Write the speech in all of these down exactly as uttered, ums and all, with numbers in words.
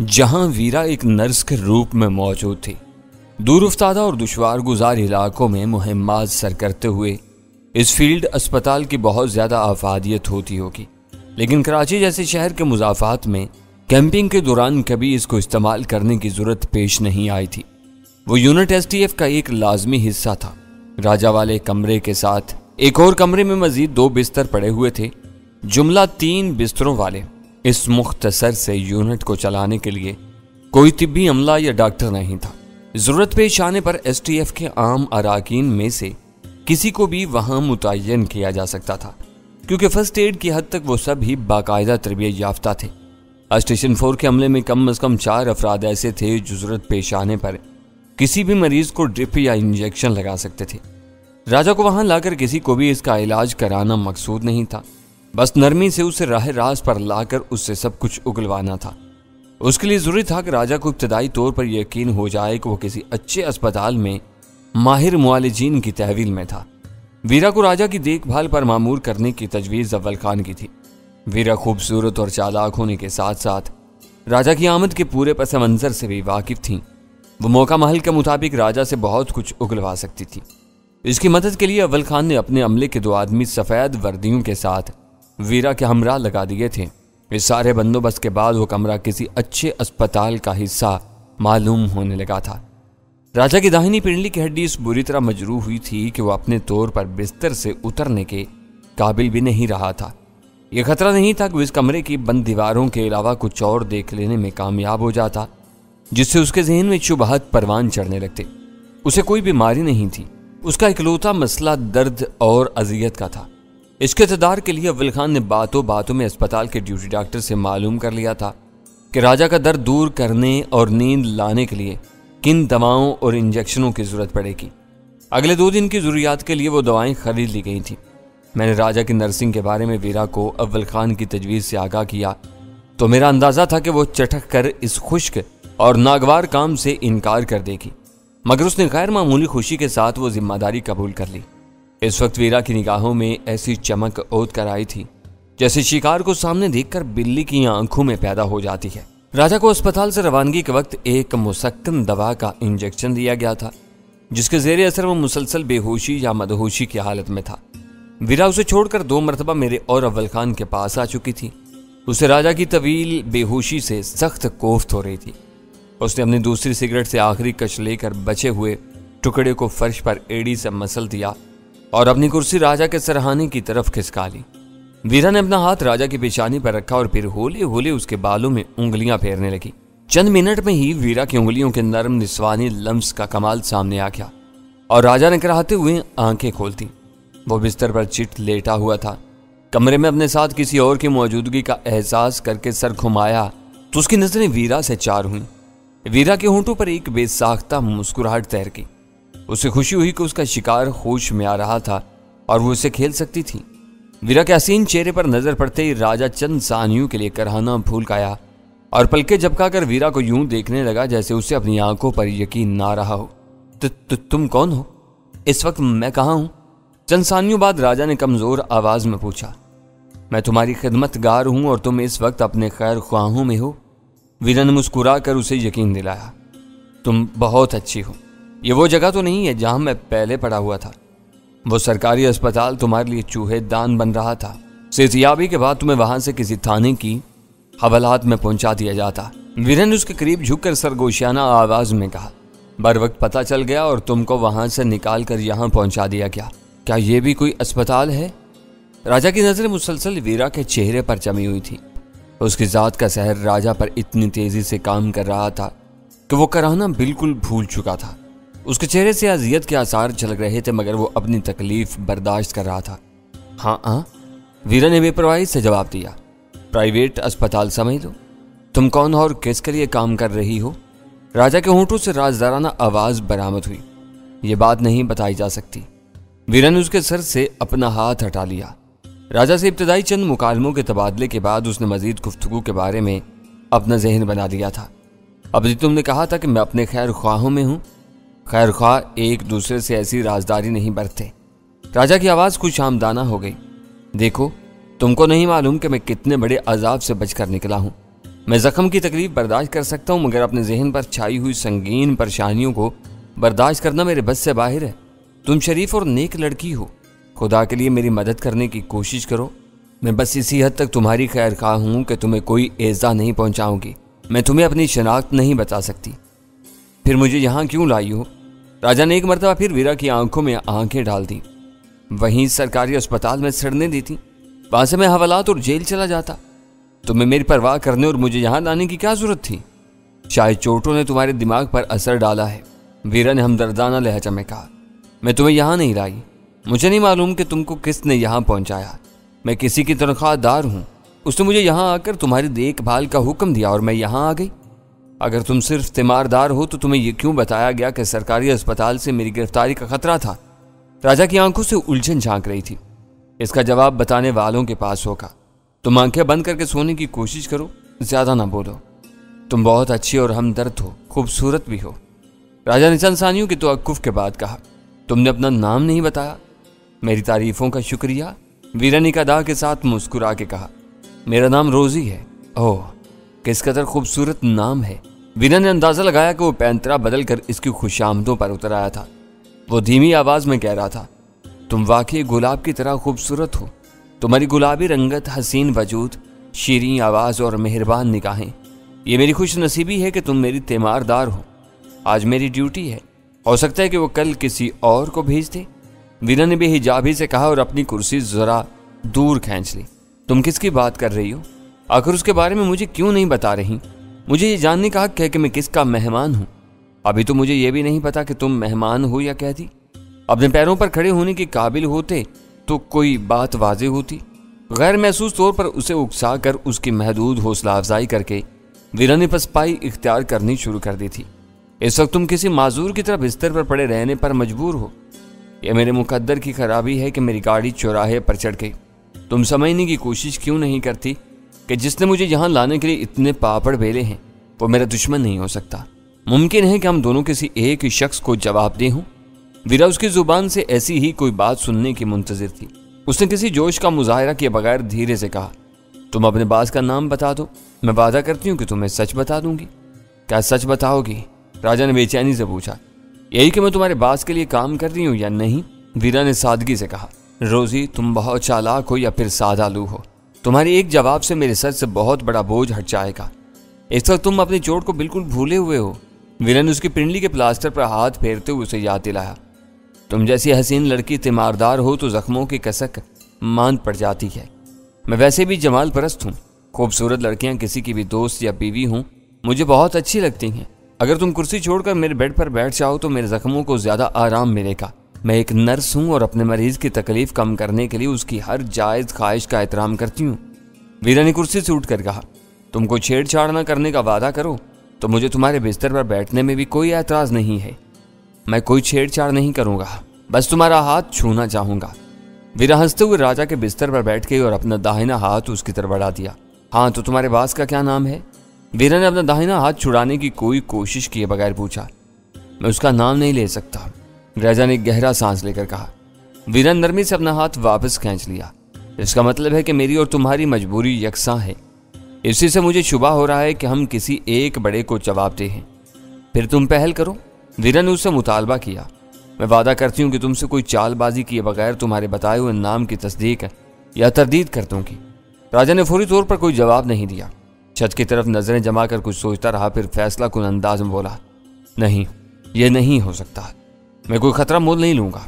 जहां वीरा एक नर्स के रूप में मौजूद थी। दूरफ्तादा और दुश्वार गुजार इलाकों में मुहिमात सर करते हुए इस फील्ड अस्पताल की बहुत ज़्यादा आफादियत होती होगी, लेकिन कराची जैसे शहर के मुजाफात में कैंपिंग के दौरान कभी इसको इस्तेमाल करने की ज़रूरत पेश नहीं आई थी। वो यूनिट एस टी एफ का एक लाजमी हिस्सा था। राजा वाले कमरे के साथ एक और कमरे में मजीद दो बिस्तर पड़े हुए थे, जुमला तीन बिस्तरों वाले। इस मुख्तसर से यूनिट को चलाने के लिए कोई तिब्बी अमला या डॉक्टर नहीं था। ज़रूरत पेश आने पर एस टी एफ के आम अराकीन में से किसी को भी वहाँ मुतयन किया जा सकता था, क्योंकि फ़र्स्ट एड की हद तक वो सब ही बाकायदा तरबियत याफ्ता थे। स्टेशन फोर के हमले में कम अज़ कम चार अफराद ऐसे थे जो ज़रूरत पेश आने पर किसी भी मरीज़ को ड्रिप या इंजेक्शन लगा सकते थे। राजा को वहाँ लाकर किसी को भी इसका इलाज कराना मकसूद नहीं था, बस नरमी से उसे राह रास पर लाकर उससे सब कुछ उगलवाना था। उसके लिए ज़रूरी था कि राजा को इब्तदाई तौर पर यकीन हो जाए कि वो किसी अच्छे अस्पताल में माहिर मुआलिजीन की तहवील में था। वीरा को राजा की देखभाल पर मामूर करने की तजवीज़ अव्वल खान की थी। वीरा खूबसूरत और चालाक होने के साथ साथ राजा की आमद के पूरे पस मंज़र से भी वाकिफ़ थीं। वो मौका महल के मुताबिक राजा से बहुत कुछ उगलवा सकती थी। इसकी मदद के लिए अव्वल खान ने अपने अमले के दो आदमी सफ़ेद वर्दियों के साथ वीरा के हमरा लगा दिए थे। इस सारे बंदोबस्त के बाद वो कमरा किसी अच्छे अस्पताल का हिस्सा मालूम होने लगा था। राजा की दाहिनी पिंडली की हड्डी इस बुरी तरह मजरूह हुई थी कि वो अपने तौर पर बिस्तर से उतरने के काबिल भी नहीं रहा था। यह खतरा नहीं था कि वो इस कमरे की बंद दीवारों के अलावा कुछ और देख लेने में कामयाब हो जाता, जिससे उसके जहन में शुबहत परवान चढ़ने लगते। उसे कोई बीमारी नहीं थी, उसका इकलौता मसला दर्द और अजियत का था। इसके तदार के लिए अव्वल खान ने बातों बातों में अस्पताल के ड्यूटी डॉक्टर से मालूम कर लिया था कि राजा का दर्द दूर करने और नींद लाने के लिए किन दवाओं और इंजेक्शनों की ज़रूरत पड़ेगी। अगले दो दिन की ज़रूरियात के लिए वो दवाएं ख़रीद ली गई थी। मैंने राजा की नर्सिंग के बारे में वीरा को अव्वल खान की तजवीज़ से आगाह किया तो मेरा अंदाज़ा था कि वो चटक कर इस खुश्क और नागवार काम से इनकार कर देगी, मगर उसने गैर मामूली खुशी के साथ वो जिम्मेदारी कबूल कर ली। इस वक्त वीरा की निगाहों में ऐसी चमक ओत कर आई थी जैसे शिकार को सामने देखकर बिल्ली की आंखों में पैदा हो जाती है। राजा को अस्पताल से रवानगी के वक्त एक मुसक्कन दवा का इंजेक्शन दिया गया था, जिसके ज़ेरे असर वो मुसलसल बेहोशी या मदहोशी की हालत में था। वीरा उसे छोड़कर दो मरतबा मेरे और अव्वल खान के पास आ चुकी थी। उसे राजा की तवील बेहोशी से सख्त कोफ्त हो रही थी। उसने अपनी दूसरी सिगरेट से आखिरी कश लेकर बचे हुए टुकड़े को फर्श पर एड़ी से मसल दिया और अपनी कुर्सी राजा के सरहाने की तरफ खिसका ली। वीरा ने अपना हाथ राजा की पेशानी पर रखा और फिर होले होले उसके बालों में उंगलियां फेरने लगी। चंद मिनट में ही वीरा की उंगलियों के नरम निस्वानी लम्स का कमाल सामने आ गया और राजा ने कराहते हुए आंखें खोलती। वो बिस्तर पर चिट लेटा हुआ था। कमरे में अपने साथ किसी और की मौजूदगी का एहसास करके सर घुमाया तो उसकी नजरें वीरा से चार हुई। वीरा के होंठों पर एक बेसाख्ता मुस्कुराहट तैरकी। उसे खुशी हुई कि उसका शिकार होश में आ रहा था और वो उसे खेल सकती थी। वीरा के हसीन चेहरे पर नजर पड़ते ही राजा चंद सानियों के लिए कराहना भूल गया और पलके झपकाकर वीरा को यूं देखने लगा जैसे उसे अपनी आंखों पर यकीन ना रहा हो। तु, तु, तुम कौन हो? इस वक्त मैं कहाँ हूँ? चंद सानियों बाद राजा ने कमज़ोर आवाज़ में पूछा। मैं तुम्हारी खिदमतगार हूँ और तुम इस वक्त अपने खैर ख्वाहों में हो। वीरा ने मुस्कुरा कर उसे यकीन दिलाया। तुम बहुत अच्छी हो। ये वो जगह तो नहीं है जहाँ मैं पहले पड़ा हुआ था? वो सरकारी अस्पताल तुम्हारे लिए चूहे दान बन रहा था। सेहतियाबी के बाद तुम्हें वहां से किसी थाने की हवालात में पहुंचा दिया जाता। वीरा ने उसके करीब झुककर सरगोशियाना आवाज में कहा। बर वक्त पता चल गया और तुमको वहां से निकाल कर यहाँ पहुंचा दिया गया। क्या ये भी कोई अस्पताल है? राजा की नजरें मुसलसल वीरा के चेहरे पर जमी हुई थी। उसकी जात का सहर राजा पर इतनी तेजी से काम कर रहा था कि वो कराहना बिल्कुल भूल चुका था। उसके चेहरे से अजियत के आसार झलक रहे थे, मगर वो अपनी तकलीफ बर्दाश्त कर रहा था। हाँ हाँ, वीरा ने बेपरवाही से जवाब दिया। प्राइवेट अस्पताल समझ लो। तुम कौन हो और किसके लिए काम कर रही हो? राजा के होंठों से राजदाराना आवाज़ बरामद हुई। ये बात नहीं बताई जा सकती। वीरा ने उसके सर से अपना हाथ हटा लिया। राजा से इब्तदाई चंद मुकालमों के तबादले के बाद उसने मजीद गुफ्तगू के बारे में अपना जहन बना लिया था। अब तुमने कहा था कि मैं अपने खैर ख्वाहों में हूँ। खैर ख्वाह एक दूसरे से ऐसी राजदारी नहीं बरते। राजा की आवाज़ कुछ आमदाना हो गई। देखो, तुमको नहीं मालूम कि मैं कितने बड़े अजाब से बचकर निकला हूँ। मैं ज़ख्म की तकलीफ बर्दाश्त कर सकता हूँ, मगर अपने जहन पर छाई हुई संगीन परेशानियों को बर्दाश्त करना मेरे बस से बाहर है। तुम शरीफ और नेक लड़की हो, खुदा के लिए मेरी मदद करने की कोशिश करो। मैं बस इसी हद तक तुम्हारी खैर खा हूँ कि तुम्हें कोई ऐज़ा नहीं पहुँचाऊँगी। मैं तुम्हें अपनी शनाख्त नहीं बता सकती, फिर मुझे यहाँ क्यों लाई हो? राजा ने एक मरतबा फिर वीरा की आंखों में आंखें डाल दी। वहीं सरकारी अस्पताल में सड़ने दी थी, वहाँ से मैं हवालात और जेल चला जाता। तुम्हें मेरी परवाह करने और मुझे यहाँ लाने की क्या जरूरत थी? शायद चोटों ने तुम्हारे दिमाग पर असर डाला है, वीरा ने हमदर्दाना लहजा में कहा। मैं तुम्हें यहाँ नहीं लाई, मुझे नहीं मालूम कि तुमको किसने यहाँ पहुँचाया। मैं किसी की तनख्वाहदार हूँ, उसने मुझे यहाँ आकर तुम्हारी देखभाल का हुक्म दिया और मैं यहाँ आ गई। अगर तुम सिर्फ तीमारदार हो तो तुम्हें यह क्यों बताया गया कि सरकारी अस्पताल से मेरी गिरफ्तारी का खतरा था? राजा की आंखों से उलझन झांक रही थी। इसका जवाब बताने वालों के पास होगा। तुम आंखें बंद करके सोने की कोशिश करो, ज्यादा ना बोलो। तुम बहुत अच्छी और हमदर्द हो, खूबसूरत भी हो, राजा ने चंदसानियों के तवक्कुफ के बाद कहा। तुमने अपना नाम नहीं बताया, मेरी तारीफों का शुक्रिया, वीरा ने अदा के साथ मुस्कुरा के कहा। मेरा नाम रोजी है। ओह, किस कदर खूबसूरत नाम है। वीरा ने अंदाज़ा लगाया कि वो पैंतरा बदल कर इसकी खुशामदों पर उतर आया था। वो धीमी आवाज़ में कह रहा था, तुम वाकई गुलाब की तरह खूबसूरत हो। तुम्हारी गुलाबी रंगत, हसीन वजूद, शीरीं आवाज़ और मेहरबान निगाहें, ये मेरी खुशनसीबी है कि तुम मेरी तीमारदार हो। आज मेरी ड्यूटी है, हो सकता है कि वो कल किसी और को भेज दे, वीरा ने बेहिजाबी से कहा और अपनी कुर्सी ज़रा दूर खींच ली। तुम किसकी बात कर रही हो? आखिर उसके बारे में मुझे क्यों नहीं बता रही? मुझे ये जानने का हक है कि मैं किसका मेहमान हूँ। अभी तो मुझे ये भी नहीं पता कि तुम मेहमान हो या कहती। अपने पैरों पर खड़े होने के काबिल होते तो कोई बात वाजे होती। गैर महसूस तौर पर उसे उकसा कर उसकी महदूद हौसला अफजाई करके वीरा ने पसपाई इख्तियार करनी शुरू कर दी थी। इस वक्त तुम किसी माजूर की तरह बिस्तर पर पड़े रहने पर मजबूर हो। यह मेरे मुकद्दर की खराबी है कि मेरी गाड़ी चौराहे पर चढ़ गई। तुम समझने की कोशिश क्यों नहीं करती कि जिसने मुझे यहाँ लाने के लिए इतने पापड़ बेले हैं वो मेरा दुश्मन नहीं हो सकता। मुमकिन है कि हम दोनों किसी एक ही शख्स को जवाबदेह हों। वीरा उसकी ज़ुबान से ऐसी ही कोई बात सुनने की मुंतज़िर थी। उसने किसी जोश का मुजाहरा किए बगैर धीरे से कहा, तुम अपने बास का नाम बता दो, मैं वादा करती हूँ कि तुम्हें सच बता दूंगी। क्या सच बताओगी? राजा ने बेचैनी से पूछा। यही कि मैं तुम्हारे बास के लिए काम कर रही हूँ या नहीं, वीरा ने सादगी से कहा। रोजी, तुम बहुत चालाक हो या फिर सादालू हो। तुम्हारे एक जवाब से मेरे सर से बहुत बड़ा बोझ हट जाएगा। इस वक्त तुम अपनी चोट को बिल्कुल भूले हुए हो, वीरा ने उसकी पिंडली के प्लास्टर पर हाथ फेरते हुए उसे याद दिलाया। तुम जैसी हसीन लड़की तीमारदार हो तो जख्मों की कसक मांद पड़ जाती है। मैं वैसे भी जमाल परस्त हूँ। खूबसूरत लड़कियाँ किसी की भी दोस्त या बीवी हों मुझे बहुत अच्छी लगती हैं। अगर तुम कुर्सी छोड़कर मेरे बेड पर बैठ जाओ तो मेरे जख्मों को ज़्यादा आराम मिलेगा। मैं एक नर्स हूँ और अपने मरीज की तकलीफ कम करने के लिए उसकी हर जायज़ ख्वाहिश का एहतराम करती हूँ, वीरा ने कुर्सी से उठकर कहा। तुमको छेड़छाड़ न करने का वादा करो तो मुझे तुम्हारे बिस्तर पर बैठने में भी कोई एतराज़ नहीं है। मैं कोई छेड़छाड़ नहीं करूँगा, बस तुम्हारा हाथ छूना चाहूँगा। वीरा हंसते हुए राजा के बिस्तर पर बैठ गई और अपना दाहिना हाथ उसकी तरफ बढ़ा दिया। हाँ, तो तुम्हारे बास का क्या नाम है? वीरा ने अपना दाहिना हाथ छुड़ाने की कोई कोशिश किए बगैर पूछा। मैं उसका नाम नहीं ले सकता, राजा ने गहरा सांस लेकर कहा। वीरा नरमी से अपना हाथ वापस खींच लिया। इसका मतलब है कि मेरी और तुम्हारी मजबूरी यकसां है। इसी से मुझे शुबा हो रहा है कि हम किसी एक बड़े को जवाब दे हैं। फिर तुम पहल करो, वीरा ने उससे मुतालबा किया। मैं वादा करती हूँ कि तुमसे कोई चालबाजी किए बगैर तुम्हारे बताए हुए नाम की तस्दीक या तरदीद कर दूँगी। राजा ने फौरी तौर पर कोई जवाब नहीं दिया। छत की तरफ नजरें जमा कर कुछ सोचता रहा, फिर फैसला कुन अंदाज में बोला, नहीं, ये नहीं हो सकता। मैं कोई ख़तरा मोल नहीं लूँगा।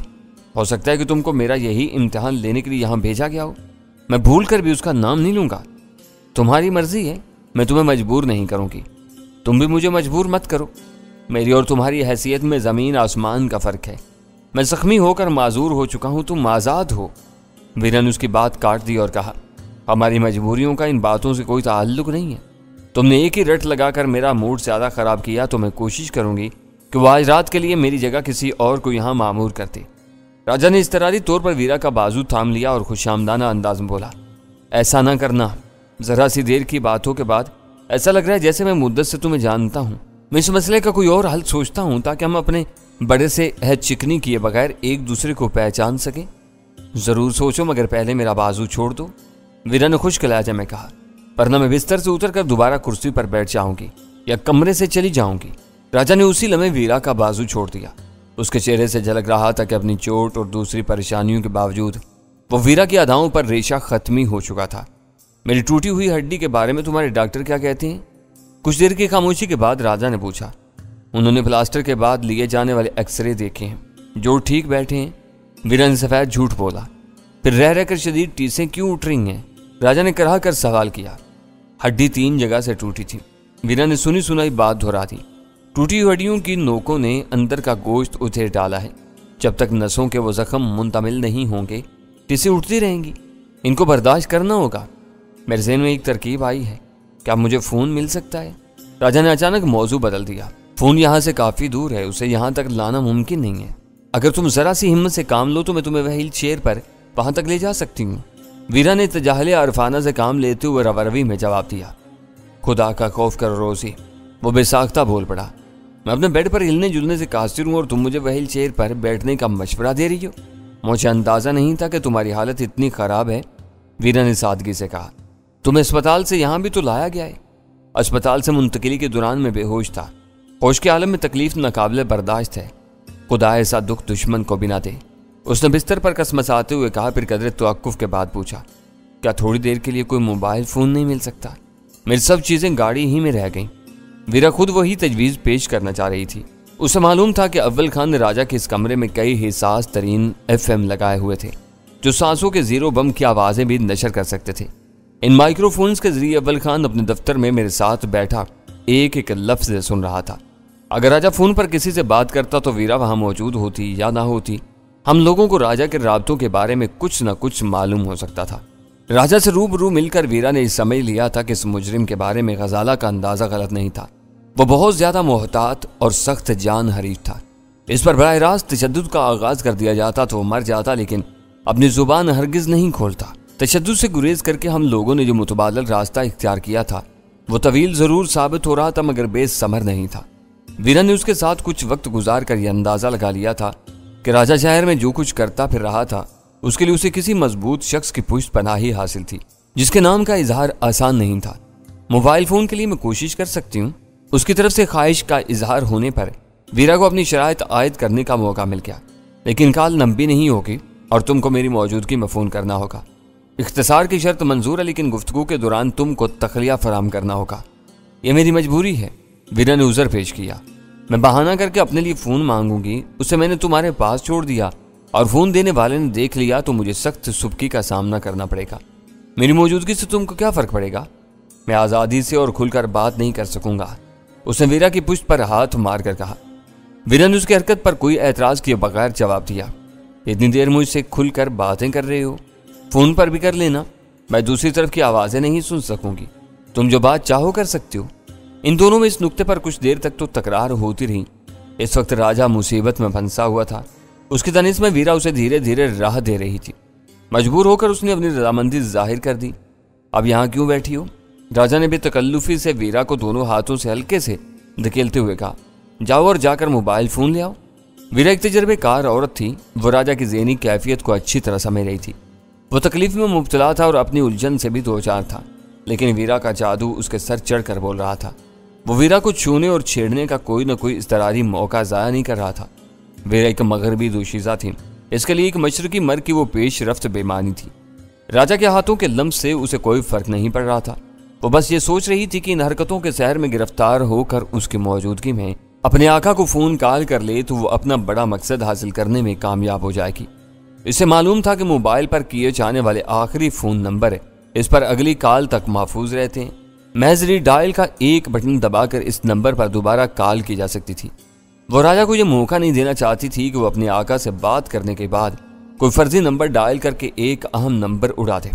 हो सकता है कि तुमको मेरा यही इम्तिहान लेने के लिए यहाँ भेजा गया हो। मैं भूल कर भी उसका नाम नहीं लूँगा। तुम्हारी मर्जी है, मैं तुम्हें मजबूर नहीं करूँगी। तुम भी मुझे मजबूर मत करो। मेरी और तुम्हारी हैसियत में ज़मीन आसमान का फ़र्क है। मैं ज़ख्मी होकर माजूर हो चुका हूँ, तुम आज़ाद हो। वीरा ने उसकी बात काट दी और कहा, हमारी मजबूरियों का इन बातों से कोई ताल्लुक नहीं है। तुमने एक ही रट लगाकर मेरा मूड ज़्यादा ख़राब किया, तो मैं कोशिश करूँगी कि वो आज रात के लिए मेरी जगह किसी और को यहाँ मामूर करते। राजा ने इसरारी तौर पर वीरा का बाजू थाम लिया और खुशामदाना अंदाज में बोला, ऐसा ना करना। ज़रा सी देर की बातों के बाद ऐसा लग रहा है जैसे मैं मुद्दत से तुम्हें जानता हूँ। मैं इस मसले का कोई और हल सोचता हूँ ताकि हम अपने बड़े से है चिकनी किए बगैर एक दूसरे को पहचान सकें। ज़रूर सोचो, मगर पहले मेरा बाजू छोड़ दो, वीरा ने खुश कलाजा में कहा। वरना मैं बिस्तर से उतरकर दोबारा कुर्सी पर बैठ जाऊंगी या कमरे से चली जाऊंगी। राजा ने उसी लम्हे वीरा का बाजू छोड़ दिया। उसके चेहरे से झलक रहा था कि अपनी चोट और दूसरी परेशानियों के बावजूद वो वीरा की अदाओं पर रेशा खत्मी हो चुका था। मेरी टूटी हुई हड्डी के बारे में तुम्हारे डॉक्टर क्या कहते हैं? कुछ देर की खामोशी के बाद राजा ने पूछा। उन्होंने प्लास्टर के बाद लिए जाने वाले एक्सरे देखे हैं, जो ठीक बैठे हैं। वीरा ने सफेद झूठ बोला। फिर रह रहकर शदीद टीसें क्यों उठ रही हैं? राजा ने कराह कर सवाल किया। हड्डी तीन जगह से टूटी थी। वीरा ने सुनी सुनाई बात दोहरा दी। टूटी हड्डियों की नोकों ने अंदर का गोश्त उधेर डाला है। जब तक नसों के वो जख्म मुंतमिल नहीं होंगे, टीसें उठती रहेंगी। इनको बर्दाश्त करना होगा। मेरे जहन में एक तरकीब आई है। क्या मुझे फ़ोन मिल सकता है? राजा ने अचानक मौजू बदल दिया। फ़ोन यहाँ से काफ़ी दूर है, उसे यहाँ तक लाना मुमकिन नहीं है। अगर तुम ज़रा सी हिम्मत से काम लो तो मैं तुम्हें व्हील चेयर पर वहाँ तक ले जा सकती हूँ। वीरा ने तजाहले अरफाना से काम लेते हुए रवारवी में जवाब दिया। खुदा का खौफ कर रोज़ी, वो बेसाख्ता बोल पड़ा। मैं अपने बेड पर हिलने जुलने से कासिर हूँ और तुम मुझे व्हील चेयर पर बैठने का मशवरा दे रही हो। मुझे अंदाज़ा नहीं था कि तुम्हारी हालत इतनी ख़राब है, वीरा ने सादगी से कहा। तुम्हें अस्पताल से यहाँ भी तो लाया गया है। अस्पताल से मुंतकिली के दौरान मैं बेहोश था। होश के आलम में तकलीफ नाकाबिले बर्दाश्त है। खुदा ऐसा दुख दुश्मन को भी ना दे, उसने बिस्तर पर कसमसाते हुए कहा। फिर कदरे तवक्कुफ़ के बाद पूछा, क्या थोड़ी देर के लिए कोई मोबाइल फ़ोन नहीं मिल सकता? मेरी सब चीज़ें गाड़ी ही में रह गईं। वीरा खुद वही तजवीज़ पेश करना चाह रही थी। उसे मालूम था कि अव्वल खान ने राजा के इस कमरे में कई हिसास तरीन एफ एम लगाए हुए थे, जो सांसों के जीरो बम की आवाज़ें भी नशर कर सकते थे। इन माइक्रोफोन्स के जरिए अव्वल खान अपने दफ्तर में मेरे साथ बैठा एक एक लफ्ज़ सुन रहा था। अगर राजा फ़ोन पर किसी से बात करता तो वीरा वहाँ मौजूद होती या ना होती, हम लोगों को राजा के राब्तों के बारे में कुछ न कुछ मालूम हो सकता था। राजा से रूबरू मिलकर वीरा ने समझ लिया था कि इस मुजरिम के बारे में गजाला का अंदाज़ा गलत नहीं था। वो बहुत ज़्यादा मोहतात और सख्त जान हरीफ था। इस पर बराह रास्त तशद्दुद का आगाज़ कर दिया जाता तो वो मर जाता, लेकिन अपनी ज़ुबान हरगिज़ नहीं खोलता। तशद्दुद से गुरेज करके हम लोगों ने जो मुतबादल रास्ता इख्तियार किया था वो तवील ज़रूर साबित हो रहा था, मगर बेसमर नहीं था। वीरा ने उसके साथ कुछ वक्त गुजार कर यह अंदाज़ा लगा लिया था कि राजा शहर में जो कुछ करता फिर रहा था उसके लिए उसे किसी मजबूत शख्स की पुष्ट पनाही हासिल थी, जिसके नाम का इजहार आसान नहीं था। मोबाइल फ़ोन के लिए मैं कोशिश कर सकती हूँ, उसकी तरफ से ख्वाहिश का इजहार होने पर वीरा को अपनी शराइत आयद करने का मौका मिल गया। लेकिन काल लंबी नहीं होगी और तुमको मेरी मौजूदगी में फ़ोन करना होगा। इख्तिसार की शर्त मंजूर है, लेकिन गुफ्तगू के दौरान तुमको तखलिया फराम करना होगा। यह मेरी मजबूरी है, वीरा ने उज़र पेश किया। मैं बहाना करके अपने लिए फ़ोन मांगूंगी, उसे मैंने तुम्हारे पास छोड़ दिया और फ़ोन देने वाले ने देख लिया तो मुझे सख्त सुबकी का सामना करना पड़ेगा। मेरी मौजूदगी से तुमको क्या फ़र्क पड़ेगा? मैं आज़ादी से और खुलकर बात नहीं कर सकूंगा, उसने वीरा की पुष्ट पर हाथ मार कर कहा। वीरा ने उसकी हरकत पर कोई एतराज़ किए बगैर जवाब दिया। इतनी देर मुझसे खुलकर बातें कर रहे हो, फ़ोन पर भी कर लेना। मैं दूसरी तरफ की आवाज़ें नहीं सुन सकूँगी, तुम जो बात चाहो कर सकती हो। इन दोनों में इस नुक्ते पर कुछ देर तक तो तकरार होती रही। इस वक्त राजा मुसीबत में फंसा हुआ था। उसकी तनीस में वीरा उसे धीरे धीरे राह दे रही थी। मजबूर होकर उसने अपनी रजामंदी जाहिर कर दी। अब यहाँ क्यों बैठी हो? राजा ने बेतकल्लुफी से वीरा को दोनों हाथों से हल्के से धकेलते हुए कहा। जाओ और जाकर मोबाइल फ़ोन ले आओ। वीरा एक तजर्बेकार औरत थी। वो राजा की ज़हनी कैफियत को अच्छी तरह समझ रही थी। वो तकलीफ में मुब्तला था और अपनी उलझन से भी दो चार था, लेकिन वीरा का जादू उसके सर चढ़ कर बोल रहा था। वो वीरा को छूने और छेड़ने का कोई न कोई इसरारी मौका ज़ाया नहीं कर रहा था। वीरा एक मगरबी दोशीज़ा थी, इसके लिए एक मशरकी मर्द की वो पेश रफ्त बेमानी थी। राजा के हाथों के लम्स से उसे कोई फ़र्क नहीं पड़ रहा था। वो बस ये सोच रही थी कि इन हरकतों के शहर में गिरफ्तार होकर उसकी मौजूदगी में अपने आका को फ़ोन कॉल कर ले तो वो अपना बड़ा मकसद हासिल करने में कामयाब हो जाएगी। इसे मालूम था कि मोबाइल पर किए जाने वाले आखिरी फ़ोन नंबर इस पर अगली कॉल तक महफूज रहते हैं। महज डायल का एक बटन दबाकर इस नंबर पर दोबारा कॉल की जा सकती थी। वो राजा को ये मौका नहीं देना चाहती थी कि वो अपने आका से बात करने के बाद कोई फर्जी नंबर डायल करके एक अहम नंबर उड़ा दे।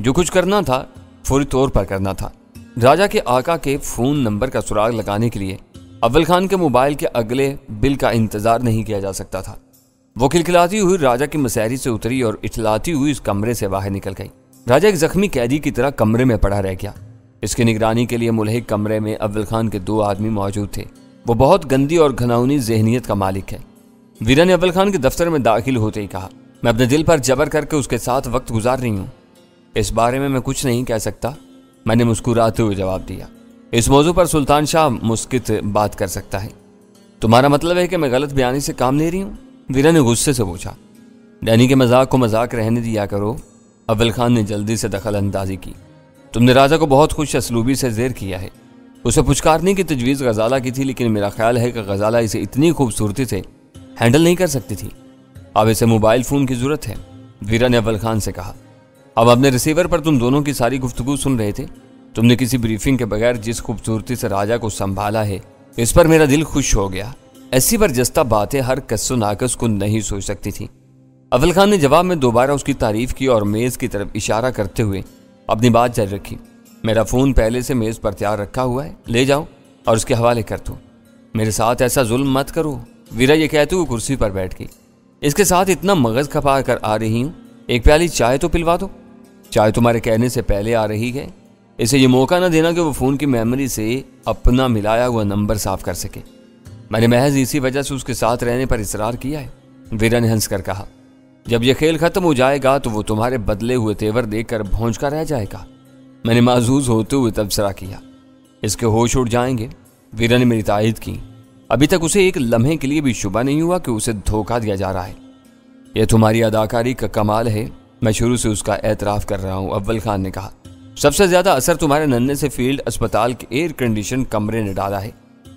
जो कुछ करना था फौरी तौर पर करना था। राजा के आका के फ़ोन नंबर का सुराग लगाने के लिए अव्वल खान के मोबाइल के अगले बिल का इंतज़ार नहीं किया जा सकता था। वो खिलखिलाती हुई राजा की मसहरी से उतरी और इठलाती हुई इस कमरे से बाहर निकल गई। राजा एक ज़ख्मी कैदी की तरह कमरे में पड़ा रह गया। इसकी निगरानी के लिए मुल्हिक कमरे में अव्वल खान के दो आदमी मौजूद थे। वो बहुत गंदी और घनाउनी जहनीत का मालिक है। वीरा ने अव्वल खान के दफ्तर में दाखिल होते ही कहा, मैं अपने दिल पर जबर करके उसके साथ वक्त गुजार रही हूँ। इस बारे में मैं कुछ नहीं कह सकता, मैंने मुस्कुराते हुए जवाब दिया। इस मौजू पर सुल्तान शाह मुस्कित बात कर सकता है। तुम्हारा मतलब है कि मैं गलत बयानी से काम ले रही हूँ? वीरा ने गुस्से से पूछा। डैनी के मजाक को मजाक रहने दिया करो। अव्वल खान ने जल्दी से दखल अंदाजी की। तुमने राजा को बहुत खुश असलूबी से जेर किया है। उसे पुचकारने की तजवीज़ गजाला की थी, लेकिन मेरा ख्याल है कि गजाला इसे इतनी खूबसूरती से हैंडल नहीं कर सकती थी। अब इसे मोबाइल फ़ोन की ज़रूरत है, वीरा ने अव्वल खान से कहा। अब अपने रिसीवर पर तुम दोनों की सारी गुफ्तगू सुन रहे थे। तुमने किसी ब्रीफिंग के बगैर जिस खूबसूरती से राजा को संभाला है, इस पर मेरा दिल खुश हो गया। ऐसी बरजस्ता बातें हर कस्सो नाकस को नहीं सोच सकती थी। अव्वल खान ने जवाब में दोबारा उसकी तारीफ की और मेज़ की तरफ इशारा करते हुए अपनी बात जारी रखी। मेरा फ़ोन पहले से मेज़ पर तैयार रखा हुआ है, ले जाओ और उसके हवाले कर दो। मेरे साथ ऐसा जुल्म मत करो, वीरा ये कहते हुए कुर्सी पर बैठ गई। इसके साथ इतना मगज़ खपा कर आ रही हूँ, एक प्याली चाय तो पिलवा दो। चाय तुम्हारे कहने से पहले आ रही है। इसे ये मौका ना देना कि वो फ़ोन की मेमोरी से अपना मिलाया हुआ नंबर साफ़ कर सके। मैंने महज इसी वजह से उसके साथ रहने पर इसरार किया है, वीरा ने हंसकर कहा। जब यह खेल ख़त्म हो जाएगा तो वो तुम्हारे बदले हुए तेवर देखकर भौंचका रह जाएगा। मैंने माजूज़ होते हुए तबसरा किया। इसके होश उड़ जाएंगे, वीरा ने मेरी तायद की। अभी तक उसे एक लम्हे के लिए भी शुबा नहीं हुआ कि उसे धोखा दिया जा रहा है। यह तुम्हारी अदाकारी का कमाल है, मैं शुरू से उसका एतराफ़ कर रहा हूँ, अव्वल खान ने कहा। सबसे ज़्यादा असर तुम्हारे नन्हे से फील्ड अस्पताल के एयर कंडीशन कमरे ने डाला है।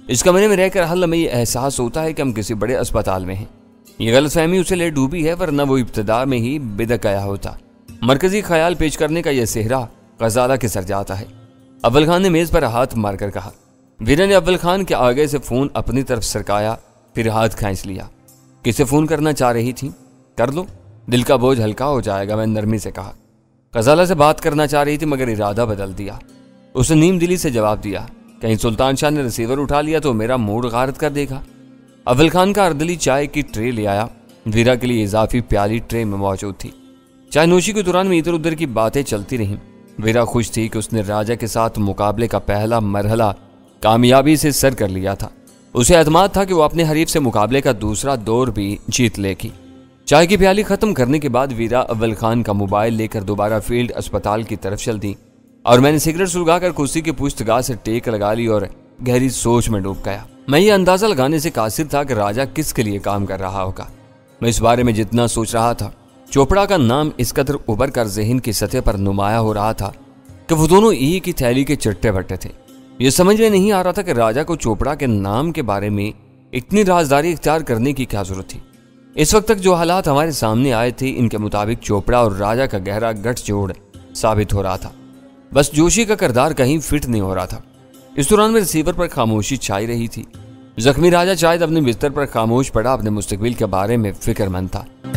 इस कमरे में रहकर हल हमें यह एहसास होता है कि हम किसी बड़े अस्पताल में हैं। ये गलतफहमी उसे ले डूबी है, वरना वो इब्तदा में ही बेदक आया होता। मरकज़ी ख्याल पेश करने का यह सेहरा गजाला के सर जाता है, अव्वल खान ने मेज़ पर हाथ मारकर कहा। वीरा ने अव्वल खान के आगे से फ़ोन अपनी तरफ सरकाया, फिर हाथ खींच लिया। किसे फ़ोन करना चाह रही थी, कर लो, दिल का बोझ हल्का हो जाएगा, मैं नरमी से कहा। गजाला से बात करना चाह रही थी मगर इरादा बदल दिया। उसने नीम दिली से जवाब दिया, कहीं सुल्तान शाह ने रिसीवर उठा लिया तो मेरा मूड गारत कर देगा। अव्वल खान का अर्दली चाय की ट्रे ले आया। वीरा के लिए इजाफी प्याली ट्रे में मौजूद थी। चाय नोशी के दौरान में इधर उधर की बातें चलती रहीं। वीरा खुश थी कि उसने राजा के साथ मुकाबले का पहला मरहला कामयाबी से सर कर लिया था। उसे एतमाद था कि वो अपने हरीफ से मुकाबले का दूसरा दौर भी जीत लेगी। चाय की प्याली ख़त्म करने के बाद वीरा अव्वल खान का मोबाइल लेकर दोबारा फील्ड अस्पताल की तरफ चल दी और मैंने सिगरेट सुलगाकर कुर्सी की पुश्तगाह से टेक लगा ली और गहरी सोच में डूब गया। मैं ये अंदाज़ा लगाने से कासिर था कि राजा किसके लिए काम कर रहा होगा। मैं इस बारे में जितना सोच रहा था, चोपड़ा का नाम इस कदर उभर कर जहन की सतह पर नुमाया हो रहा था कि वो दोनों एक ही थैली के चट्टे बट्टे थे। ये समझ में नहीं आ रहा था कि राजा को चोपड़ा के नाम के बारे में इतनी राजदारी इख्तियार करने की क्या ज़रूरत थी। इस वक्त तक जो हालात हमारे सामने आए थे, इनके मुताबिक चोपड़ा और राजा का गहरा गठजोड़ साबित हो रहा था। बस जोशी का किरदार कहीं फिट नहीं हो रहा था। इस दौरान में रिसीवर पर खामोशी छाई रही थी। जख्मी राजा शायद अपने बिस्तर पर खामोश पड़ा अपने मुस्तकबिल के बारे में फिक्रमंद था।